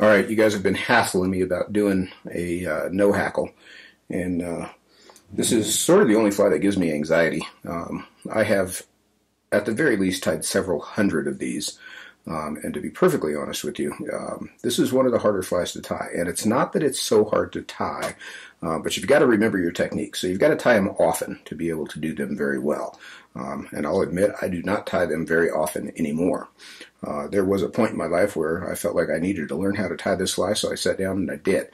all right, you guys have been hassling me about doing a no hackle, and this is sort of the only fly that gives me anxiety. I have, at the very least, tied several hundred of these. And to be perfectly honest with you, this is one of the harder flies to tie. And it's not that it's so hard to tie, but you've got to remember your technique. So you've got to tie them often to be able to do them very well. And I'll admit, I do not tie them very often anymore. There was a point in my life where I felt like I needed to learn how to tie this fly, so I sat down and I did.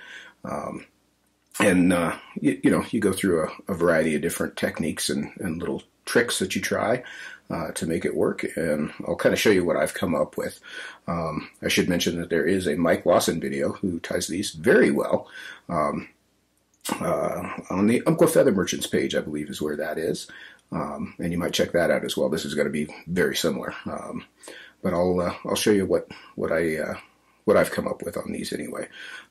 You go through a variety of different techniques and little tricks that you try to make it work, and I'll kind of show you what I've come up with. I should mention that there is a Mike Lawson video who ties these very well on the Umpqua Feather Merchants page, I believe is where that is, and you might check that out as well. This is going to be very similar, but I'll show you what I've come up with on these anyway.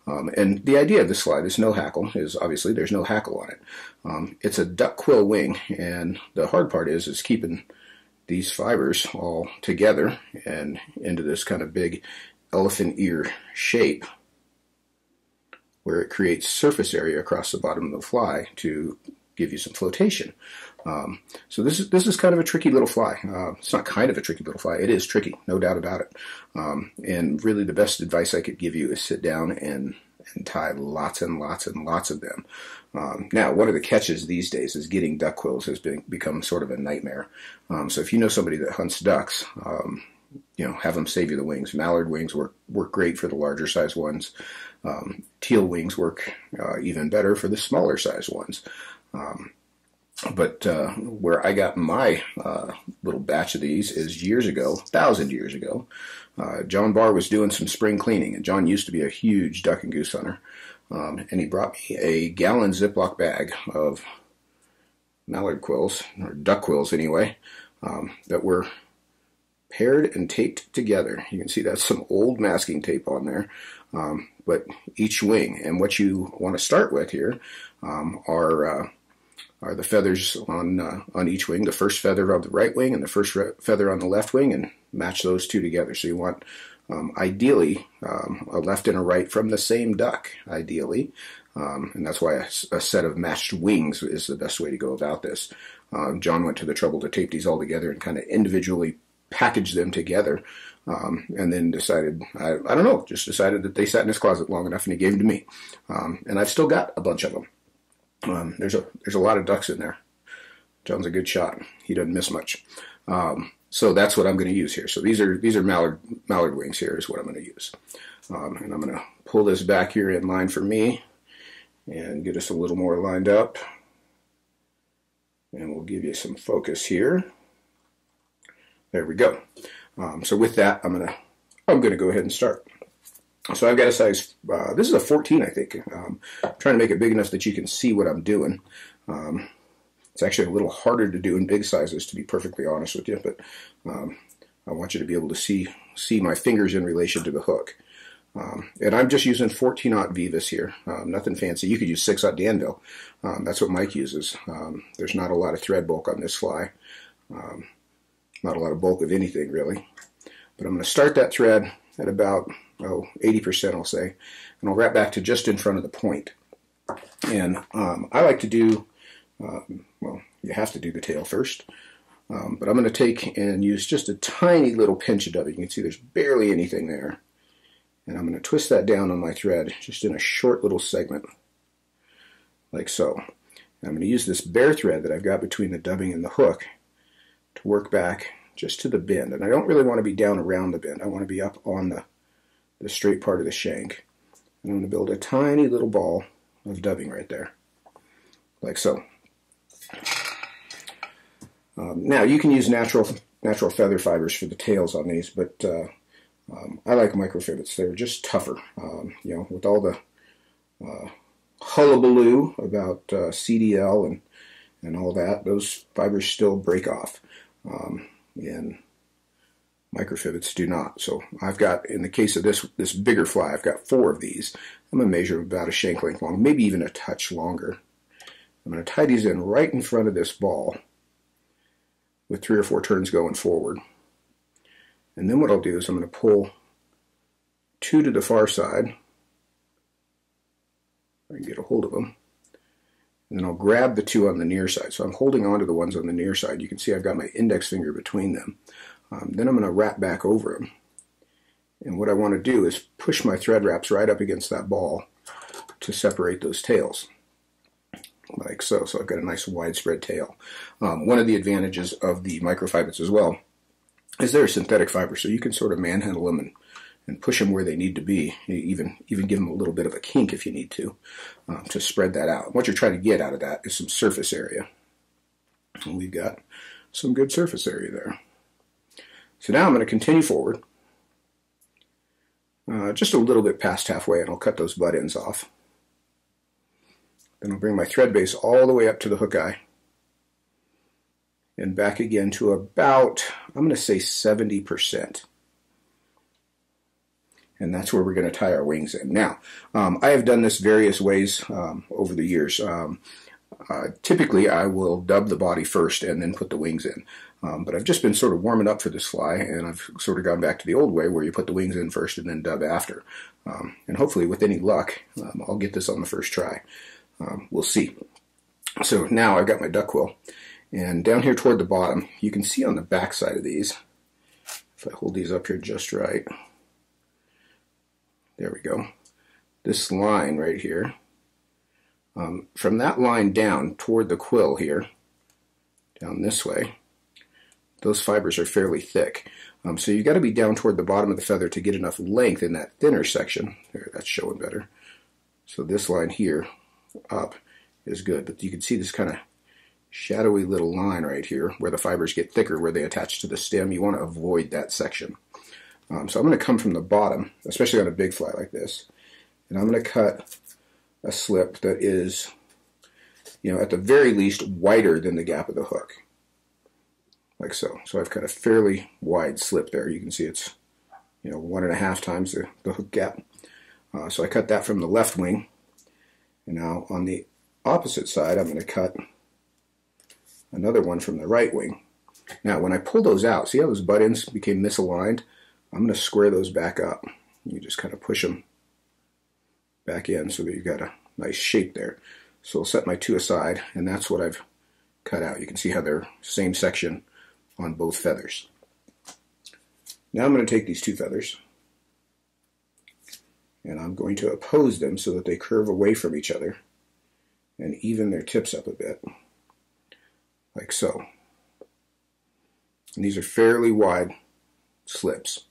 And the idea of this fly, this no hackle, is obviously there's no hackle on it. It's a duck quill wing, and the hard part is keeping these fibers all together and into this kind of big elephant ear shape where it creates surface area across the bottom of the fly to give you some flotation. So this is kind of a tricky little fly. It's not kind of a tricky little fly. It is tricky, no doubt about it. And really the best advice I could give you is sit down and tie lots and lots and lots of them. Now, one of the catches these days is getting duck quills has become sort of a nightmare. So if you know somebody that hunts ducks, have them save you the wings. Mallard wings work great for the larger size ones. Teal wings work even better for the smaller size ones. But where I got my little batch of these is years ago, 1,000 years ago. John Barr was doing some spring cleaning, and John used to be a huge duck and goose hunter. And he brought me a gallon Ziploc bag of mallard quills, or duck quills anyway, that were paired and taped together. You can see that's some old masking tape on there, but each wing. And what you want to start with here are the feathers on each wing, the first feather on the right wing and the first feather on the left wing, and match those two together. So you want, ideally, a left and a right from the same duck, ideally. And that's why a set of matched wings is the best way to go about this. John went to the trouble to tape these all together and kind of individually package them together, and then decided, just decided that they sat in his closet long enough, and he gave them to me. And I've still got a bunch of them. There's a lot of ducks in there. John's a good shot. He doesn't miss much. So that's what I'm going to use here. So these are mallard wings. Here is what I'm going to use. And I'm going to pull this back here in line for me and get us a little more lined up. And we'll give you some focus here. There we go. So with that, I'm going to go ahead and start. So I've got a size, this is a 14, I think. I'm trying to make it big enough that you can see what I'm doing. It's actually a little harder to do in big sizes, to be perfectly honest with you, but I want you to be able to see my fingers in relation to the hook. And I'm just using 14-aught Vivas here, nothing fancy. You could use 6-aught Danville. That's what Mike uses. There's not a lot of thread bulk on this fly, not a lot of bulk of anything, really. But I'm going to start that thread at about 80%, I'll say, and I'll wrap back to just in front of the point. And I like to do, well, you have to do the tail first, but I'm going to take and use just a tiny little pinch of it. You can see there's barely anything there. And I'm going to twist that down on my thread just in a short little segment, like so. And I'm going to use this bare thread that I've got between the dubbing and the hook to work back just to the bend. And I don't really want to be down around the bend. I want to be up on the straight part of the shank. And I'm going to build a tiny little ball of dubbing right there, like so. Now, you can use natural feather fibers for the tails on these, but I like microfibrils. They're just tougher. With all the hullabaloo about CDL and all that, those fibers still break off. And microfibrils do not. So I've got, in the case of this bigger fly, I've got 4 of these. I'm going to measure about a shank length long, maybe even a touch longer. I'm going to tie these in right in front of this ball with 3 or 4 turns going forward. And then what I'll do is I'm going to pull two to the far side. I can get a hold of them. And then I'll grab the two on the near side. So I'm holding on to the ones on the near side. You can see I've got my index finger between them. Then I'm going to wrap back over them. And what I want to do is push my thread wraps right up against that ball to separate those tails. Like so. So I've got a nice widespread tail. One of the advantages of the microfibers as well is they're synthetic fiber. So you can sort of manhandle them and push them where they need to be, even give them a little bit of a kink if you need to spread that out. What you're trying to get out of that is some surface area. And we've got some good surface area there. So now I'm going to continue forward just a little bit past halfway, and I'll cut those butt ends off. Then I'll bring my thread base all the way up to the hook eye and back again to about, I'm going to say 70%. And that's where we're going to tie our wings in. Now, I have done this various ways over the years. Typically, I will dub the body first and then put the wings in. But I've just been sort of warming up for this fly, and I've sort of gone back to the old way where you put the wings in first and then dub after. And hopefully, with any luck, I'll get this on the first try. We'll see. So now I've got my duck quill. And down here toward the bottom, you can see on the back side of these, if I hold these up here just right, there we go. This line right here, from that line down toward the quill here, down this way, those fibers are fairly thick. So you've got to be down toward the bottom of the feather to get enough length in that thinner section. There, that's showing better. So this line here up is good, but you can see this kind of shadowy little line right here where the fibers get thicker, where they attach to the stem. You want to avoid that section. So I'm going to come from the bottom, especially on a big fly like this, and I'm going to cut a slip that is, you know, at the very least wider than the gap of the hook, like so. So I've cut a fairly wide slip there. You can see it's, you know, 1.5 times the hook gap. So I cut that from the left wing, and now on the opposite side, I'm going to cut another one from the right wing. Now, when I pull those out, see how those butt ends became misaligned? I'm going to square those back up. You just kind of push them back in so that you've got a nice shape there. So I'll set my two aside, and that's what I've cut out. You can see how they're same section on both feathers. Now I'm going to take these two feathers, and I'm going to oppose them so that they curve away from each other and even their tips up a bit, like so. And these are fairly wide slips.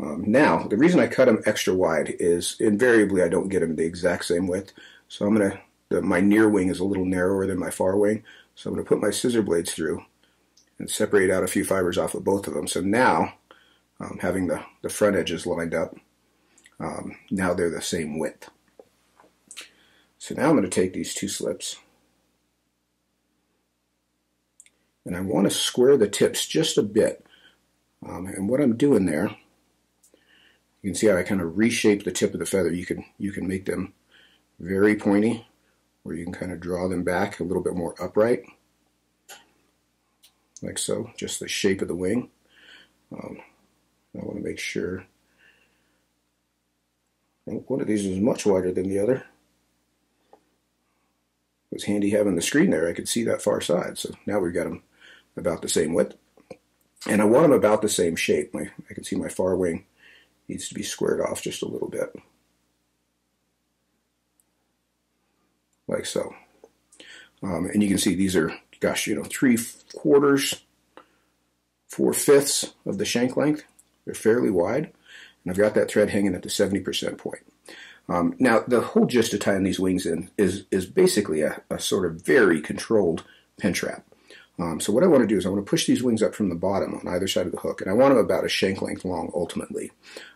Now, the reason I cut them extra wide is invariably I don't get them the exact same width. So I'm going to, my near wing is a little narrower than my far wing. So I'm going to put my scissor blades through and separate out a few fibers off of both of them. So now, having the front edges lined up, now they're the same width. So now I'm going to take these two slips, and I want to square the tips just a bit. And what I'm doing there, you can see how I kind of reshape the tip of the feather. You can make them very pointy, or you can kind of draw them back a little bit more upright, like so, just the shape of the wing. I want to make sure one of these is much wider than the other. It was handy having the screen there. I could see that far side, so now we've got them about the same width. And I want them about the same shape. I can see my far wing needs to be squared off just a little bit. Like so. And you can see these are, gosh, you know, 3/4, 4/5 of the shank length. They're fairly wide. And I've got that thread hanging at the 70% point. Now, the whole gist of tying these wings in is basically a sort of very controlled pinch wrap. So what I want to do is I want to push these wings up from the bottom on either side of the hook, and I want them about a shank length long ultimately.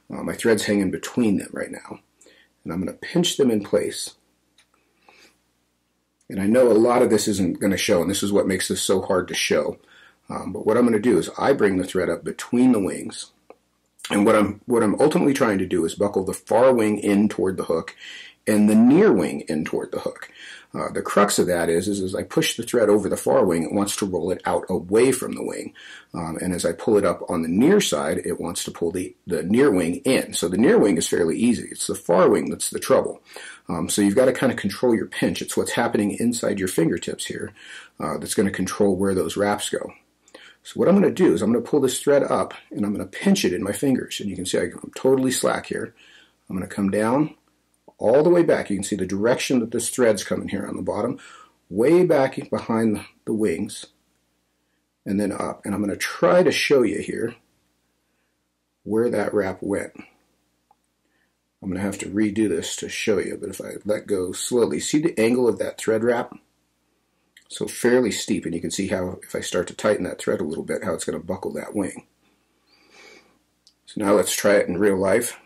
My thread's hanging between them right now, and I'm going to pinch them in place. And I know a lot of this isn't going to show, and this is what makes this so hard to show. But what I'm going to do is I bring the thread up between the wings, and what I'm ultimately trying to do is buckle the far wing in toward the hook and the near wing in toward the hook. The crux of that is as I push the thread over the far wing, it wants to roll it out away from the wing. And as I pull it up on the near side, it wants to pull the near wing in. So the near wing is fairly easy. It's the far wing that's the trouble. So you've got to kind of control your pinch. It's what's happening inside your fingertips here that's going to control where those wraps go. So what I'm going to do is I'm going to pull this thread up and I'm going to pinch it in my fingers. And you can see I'm totally slack here. I'm going to come down all the way back. You can see the direction that this thread's coming here on the bottom, way back behind the wings, and then up. And I'm going to try to show you here where that wrap went. I'm going to have to redo this to show you, but if I let go slowly, see the angle of that thread wrap? So fairly steep, and you can see how if I start to tighten that thread a little bit, how it's going to buckle that wing. So now let's try it in real life.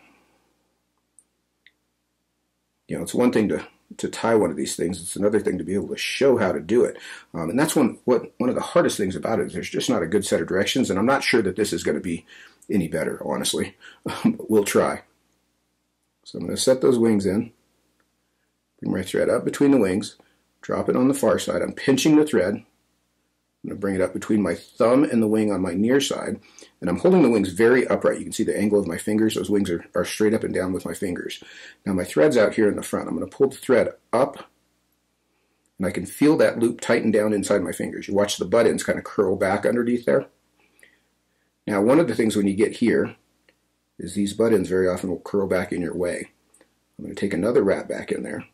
You know, it's one thing to tie one of these things. It's another thing to be able to show how to do it. And that's one of the hardest things about it is there's just not a good set of directions, and I'm not sure that this is going to be any better, honestly. But we'll try. So I'm going to set those wings in, bring my thread up between the wings, drop it on the far side. I'm pinching the thread. I'm going to bring it up between my thumb and the wing on my near side, and I'm holding the wings very upright. You can see the angle of my fingers. Those wings are straight up and down with my fingers. Now my thread's out here in the front. I'm going to pull the thread up, and I can feel that loop tighten down inside my fingers. You watch the butt ends kind of curl back underneath there. Now one of the things when you get here is these butt ends very often will curl back in your way. I'm going to take another wrap back in there.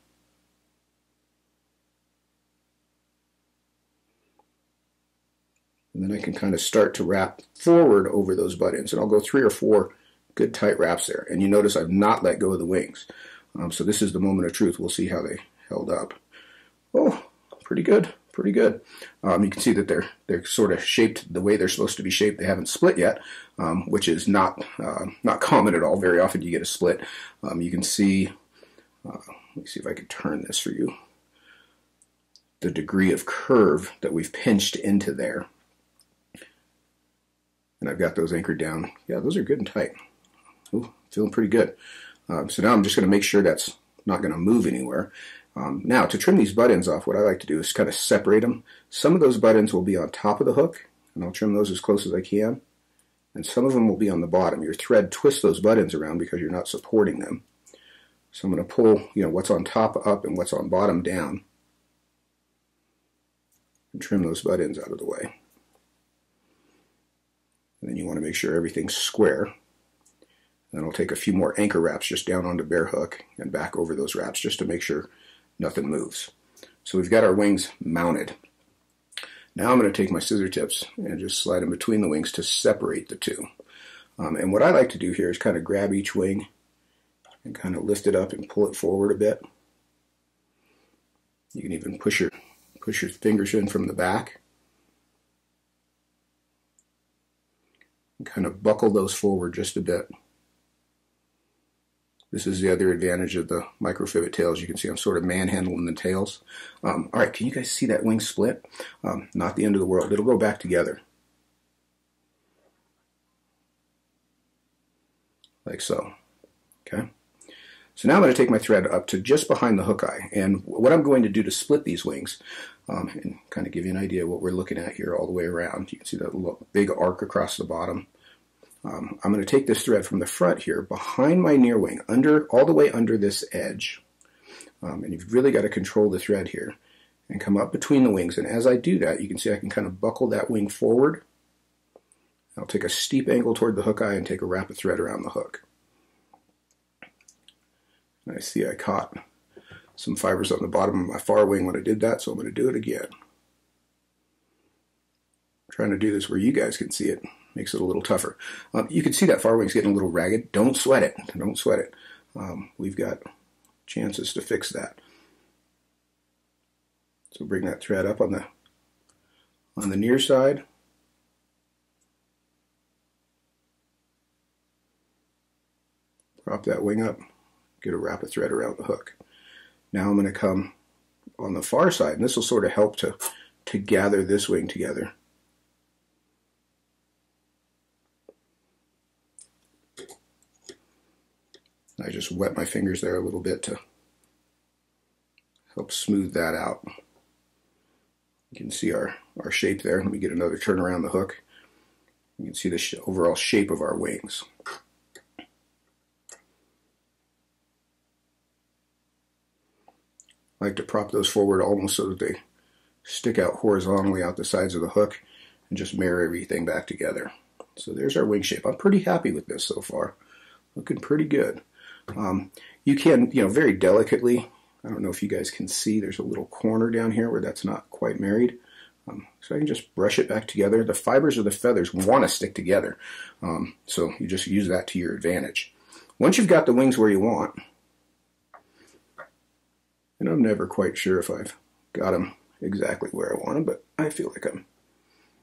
And then I can kind of start to wrap forward over those butt ends. And I'll go 3 or 4 good tight wraps there. And you notice I've not let go of the wings. So this is the moment of truth. We'll see how they held up. Oh, pretty good. Pretty good. You can see that they're sort of shaped the way they're supposed to be shaped. They haven't split yet, which is not common at all. Very often you get a split. You can see, let me see if I can turn this for you, the degree of curve that we've pinched into there. And I've got those anchored down. Yeah, those are good and tight. Ooh, feeling pretty good. So now I'm just going to make sure that's not going to move anywhere. Now, to trim these butt ends off, what I like to do is kind of separate them. Some of those butt ends will be on top of the hook, and I'll trim those as close as I can. And some of them will be on the bottom. Your thread twists those butt ends around because you're not supporting them. So I'm going to pull, you know, what's on top up and what's on bottom down, and trim those butt ends out of the way. And then you want to make sure everything's square. And then I'll take a few more anchor wraps just down onto bare hook and back over those wraps just to make sure nothing moves. So we've got our wings mounted. Now I'm going to take my scissor tips and just slide them between the wings to separate the two. And what I like to do here is kind of grab each wing and kind of lift it up and pull it forward a bit. You can even push your fingers in from the back. Kind of buckle those forward just a bit. This is the other advantage of the microfibet tails. You can see I'm sort of manhandling the tails. All right, can you guys see that wing split? Not the end of the world. It'll go back together. Like so. Okay. So now I'm going to take my thread up to just behind the hook eye. And what I'm going to do to split these wings, and kind of give you an idea of what we're looking at here all the way around. You can see that little big arc across the bottom. I'm going to take this thread from the front here, behind my near wing, under all the way under this edge. And you've really got to control the thread here and come up between the wings. And as I do that, you can see I can kind of buckle that wing forward. I'll take a steep angle toward the hook eye and take a wrap of thread around the hook. I see I caught some fibers on the bottom of my far wing when I did that, so I'm going to do it again. I'm trying to do this where you guys can see it. Makes it a little tougher. You can see that far wing's getting a little ragged. Don't sweat it. Don't sweat it. We've got chances to fix that. So bring that thread up on the near side. Prop that wing up. Get a wrap of thread around the hook. Now I'm going to come on the far side, and this will sort of help to gather this wing together. I just wet my fingers there a little bit to helps smooth that out. You can see our shape there. Let me get another turn around the hook. You can see the overall shape of our wings. I like to prop those forward almost so that they stick out horizontally out the sides of the hook and just mirror everything back together. So there's our wing shape. I'm pretty happy with this so far. Looking pretty good. You can, very delicately, I don't know if you guys can see, there's a little corner down here where that's not quite married. So I can just brush it back together. The fibers of the feathers want to stick together. So you just use that to your advantage. Once you've got the wings where you want, and I'm never quite sure if I've got them exactly where I want them, but I feel like I'm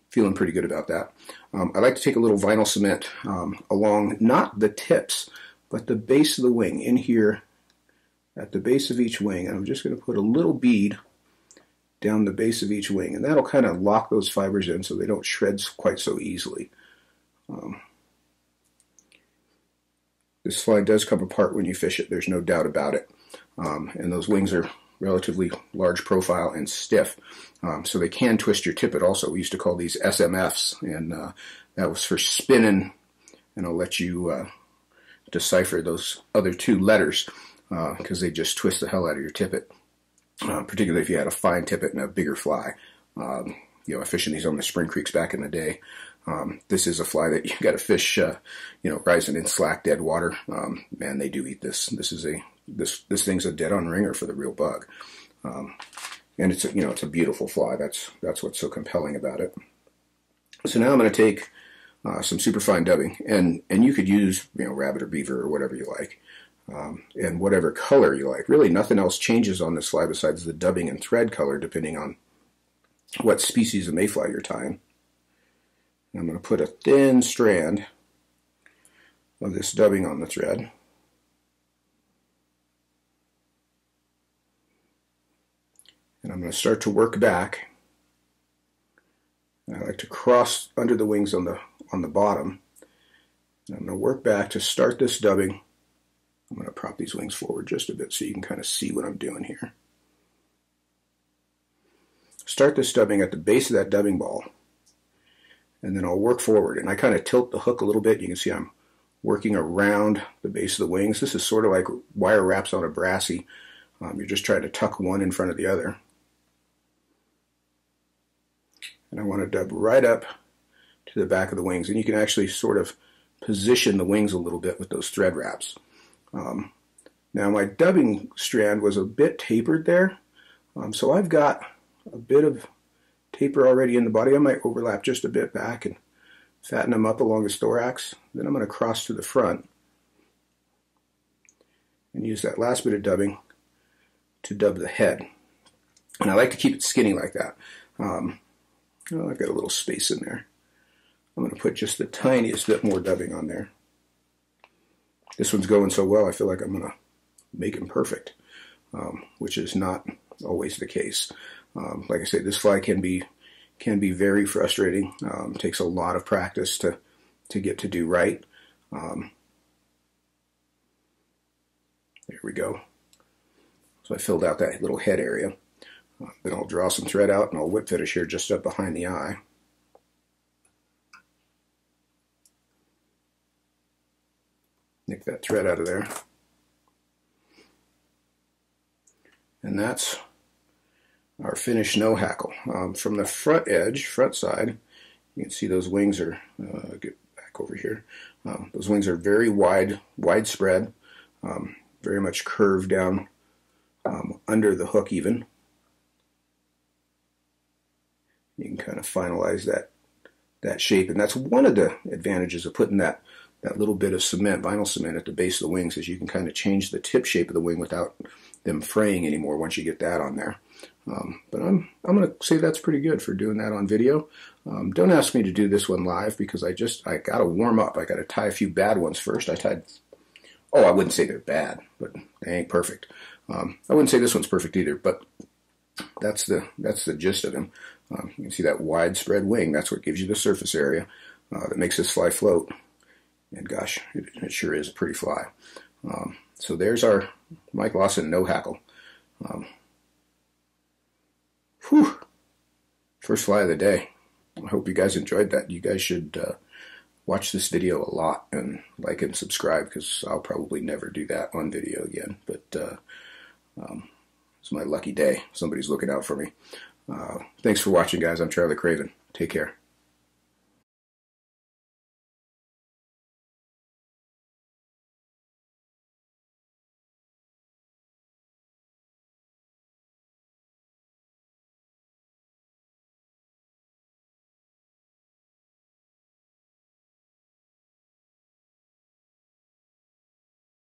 feeling pretty good about that. I like to take a little vinyl cement along, not the tips, but the base of the wing in here at the base of each wing. And I'm just going to put a little bead down the base of each wing, and that'll kind of lock those fibers in so they don't shred quite so easily. This fly does come apart when you fish it. There's no doubt about it. And those wings are relatively large profile and stiff, so they can twist your tippet also. We used to call these SMFs, and that was for spinning, and I'll let you decipher those other two letters because they just twist the hell out of your tippet, particularly if you had a fine tippet and a bigger fly. I fishing these on the spring creeks back in the day. This is a fly that you got to fish, rising in slack, dead water. Man, they do eat this. This thing's a dead-on ringer for the real bug, and it's it's a beautiful fly. That's what's so compelling about it. So now I'm going to take some superfine dubbing, and you could use rabbit or beaver or whatever you like, and whatever color you like. Really, nothing else changes on this fly besides the dubbing and thread color, depending on what species of mayfly you're tying. And I'm going to put a thin strand of this dubbing on the thread. And I'm going to start to work back. I like to cross under the wings on the bottom. And I'm going to work back to start this dubbing. I'm going to prop these wings forward just a bit so you can kind of see what I'm doing here. Start this dubbing at the base of that dubbing ball. And then I'll work forward. And I kind of tilt the hook a little bit. You can see I'm working around the base of the wings. This is sort of like wire wraps on a brassie. You're just trying to tuck one in front of the other. And I want to dub right up to the back of the wings. And you can actually sort of position the wings a little bit with those thread wraps. Now my dubbing strand was a bit tapered there. So I've got a bit of taper already in the body. I might overlap just a bit back and fatten them up along his thorax. Then I'm going to cross to the front and use that last bit of dubbing to dub the head. And I like to keep it skinny like that. I've got a little space in there. I'm going to put just the tiniest bit more dubbing on there. This one's going so well, I feel like I'm going to make him perfect, which is not always the case. Like I say, this fly can be very frustrating. It takes a lot of practice to get to do right. There we go. So I filled out that little head area. Then I'll draw some thread out and I'll whip finish here just up behind the eye. Nick that thread out of there. And that's our finished no hackle. From the front side, you can see those wings are, get back over here, those wings are very widespread, very much curved down under the hook even. You can kind of finalize that shape, and that's one of the advantages of putting that little bit of cement, vinyl cement, at the base of the wings, is you can kind of change the tip shape of the wing without them fraying anymore once you get that on there. But I'm going to say that's pretty good for doing that on video. Don't ask me to do this one live because I got to warm up. I got to tie a few bad ones first. I wouldn't say they're bad, but they ain't perfect. I wouldn't say this one's perfect either, but that's the gist of them. You can see that widespread wing. That's what gives you the surface area that makes this fly float. And gosh, it sure is a pretty fly. So there's our Mike Lawson no hackle. Whew. First fly of the day. I hope you guys enjoyed that. You guys should watch this video a lot and like and subscribe, because I'll probably never do that on video again. But it's my lucky day. Somebody's looking out for me. Thanks for watching, guys. I'm Charlie Craven. Take care.